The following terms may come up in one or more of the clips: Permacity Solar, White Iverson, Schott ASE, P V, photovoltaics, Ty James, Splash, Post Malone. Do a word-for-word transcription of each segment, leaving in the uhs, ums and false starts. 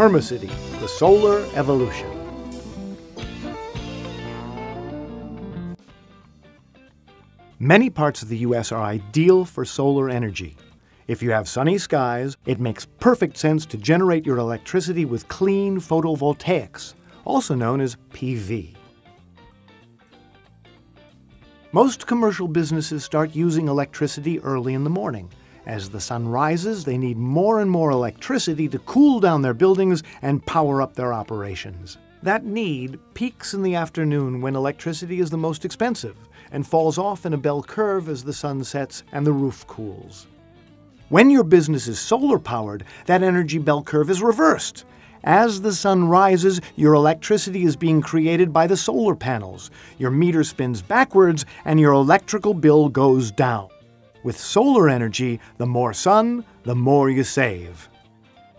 Permacity, the Solar Evolution. Many parts of the U S are ideal for solar energy. If you have sunny skies, it makes perfect sense to generate your electricity with clean photovoltaics, also known as P V. Most commercial businesses start using electricity early in the morning. As the sun rises, they need more and more electricity to cool down their buildings and power up their operations. That need peaks in the afternoon when electricity is the most expensive and falls off in a bell curve as the sun sets and the roof cools. When your business is solar-powered, that energy bell curve is reversed. As the sun rises, your electricity is being created by the solar panels. Your meter spins backwards and your electrical bill goes down. With solar energy, the more sun, the more you save.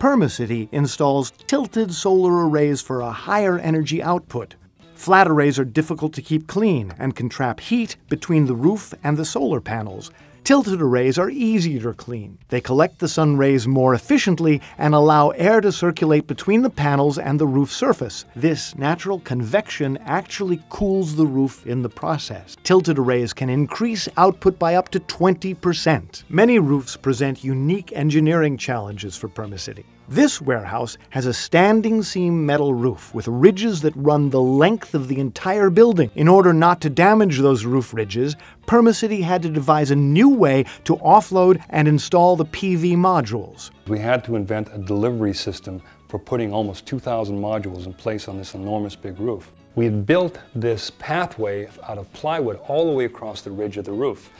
Permacity installs tilted solar arrays for a higher energy output. Flat arrays are difficult to keep clean and can trap heat between the roof and the solar panels. Tilted arrays are easier to clean. They collect the sun rays more efficiently and allow air to circulate between the panels and the roof surface. This natural convection actually cools the roof in the process. Tilted arrays can increase output by up to twenty percent. Many roofs present unique engineering challenges for Permacity. This warehouse has a standing seam metal roof with ridges that run the length of the entire building. In order not to damage those roof ridges, Permacity had to devise a new way to offload and install the P V modules. We had to invent a delivery system for putting almost two thousand modules in place on this enormous big roof. We had built this pathway out of plywood all the way across the ridge of the roof,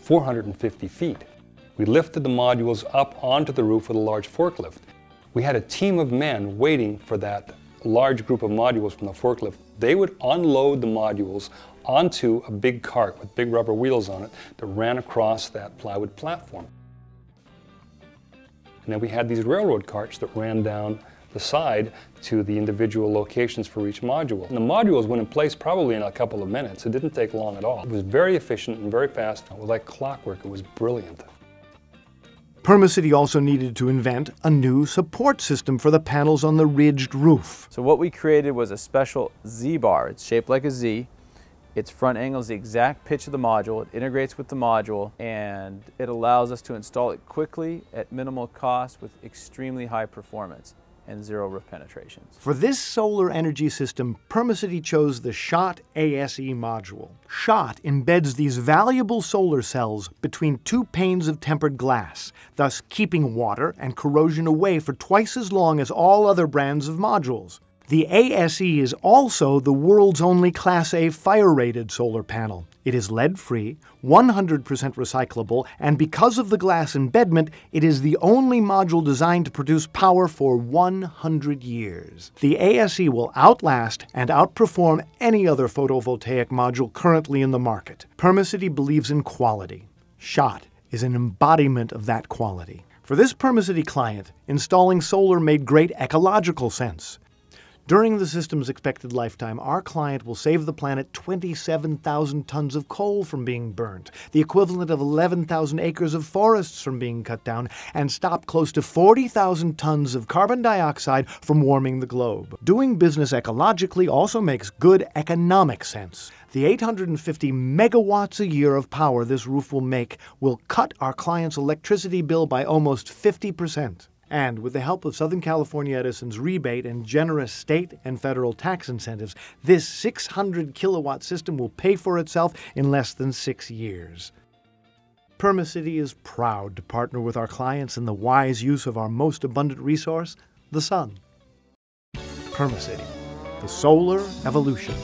four hundred fifty feet. We lifted the modules up onto the roof with a large forklift. We had a team of men waiting for that large group of modules from the forklift. They would unload the modules onto a big cart with big rubber wheels on it that ran across that plywood platform. And then we had these railroad carts that ran down the side to the individual locations for each module. And the modules went in place probably in a couple of minutes. It didn't take long at all. It was very efficient and very fast. It was like clockwork. It was brilliant. Permacity also needed to invent a new support system for the panels on the ridged roof. So what we created was a special Z-bar. It's shaped like a Z. Its front angle is the exact pitch of the module. It integrates with the module and it allows us to install it quickly at minimal cost with extremely high performance and zero roof penetrations. For this solar energy system, Permacity chose the Schott A S E module. Schott embeds these valuable solar cells between two panes of tempered glass, thus keeping water and corrosion away for twice as long as all other brands of modules. The A S E is also the world's only Class A fire-rated solar panel. It is lead-free, one hundred percent recyclable, and because of the glass embedment, it is the only module designed to produce power for one hundred years. The A S E will outlast and outperform any other photovoltaic module currently in the market. Permacity believes in quality. Schott is an embodiment of that quality. For this Permacity client, installing solar made great ecological sense. During the system's expected lifetime, our client will save the planet twenty-seven thousand tons of coal from being burned, the equivalent of eleven thousand acres of forests from being cut down, and stop close to forty thousand tons of carbon dioxide from warming the globe. Doing business ecologically also makes good economic sense. The eight hundred fifty megawatts a year of power this roof will make will cut our client's electricity bill by almost fifty percent. And with the help of Southern California Edison's rebate and generous state and federal tax incentives, this six hundred kilowatt system will pay for itself in less than six years. Permacity is proud to partner with our clients in the wise use of our most abundant resource, the sun. Permacity, the Solar Evolution.